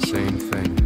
the same thing.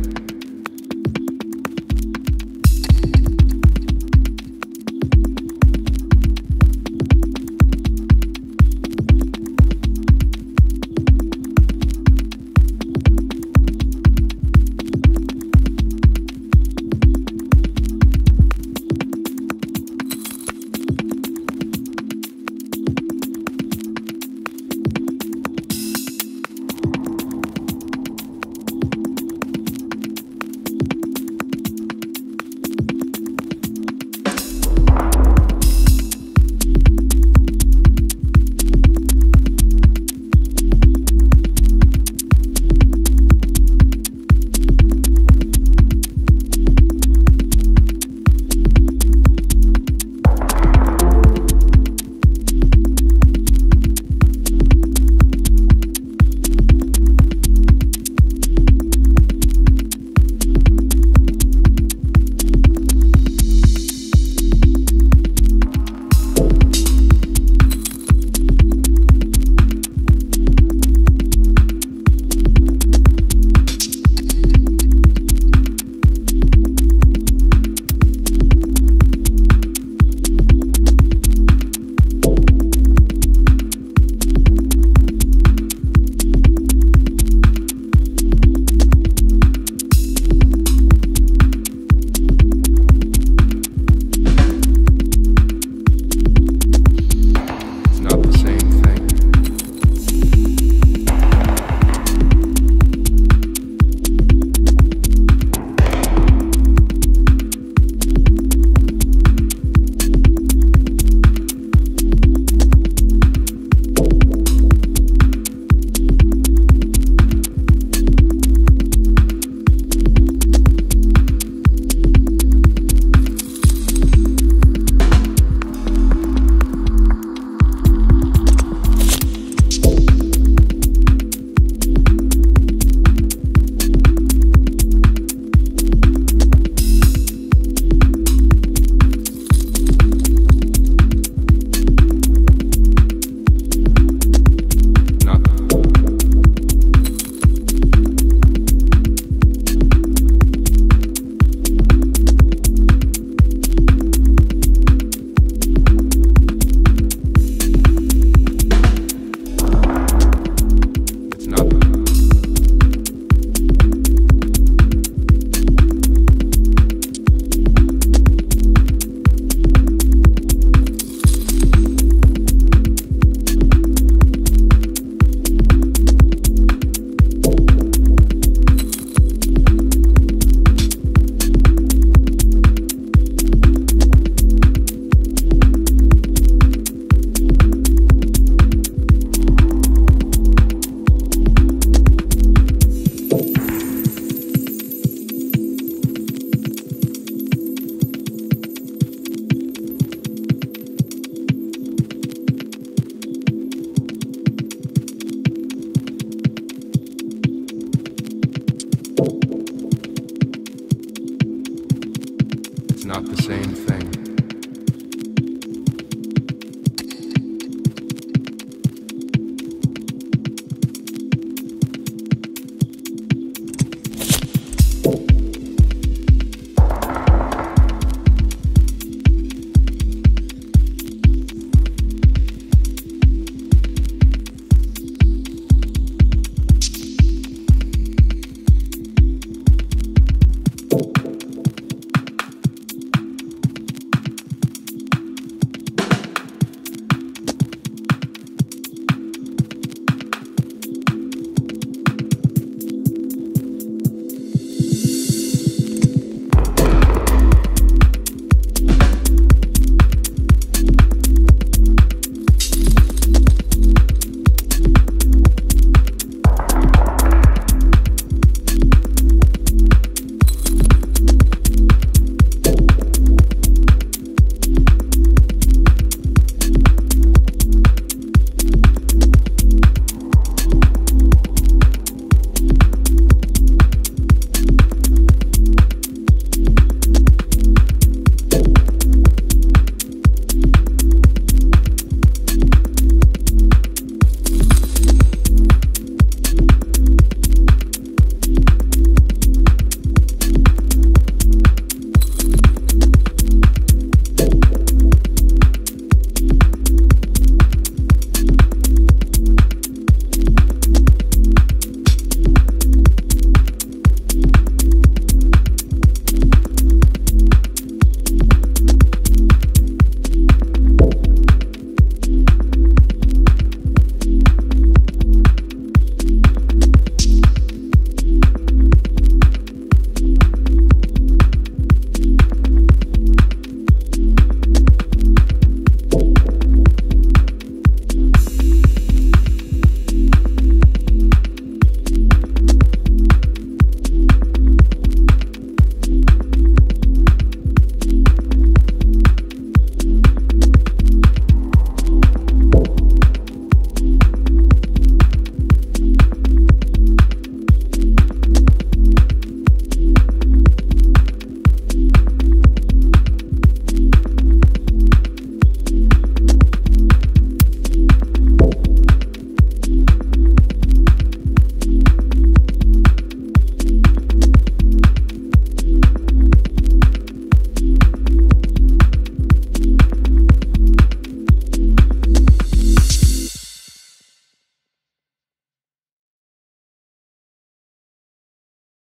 Not the same thing.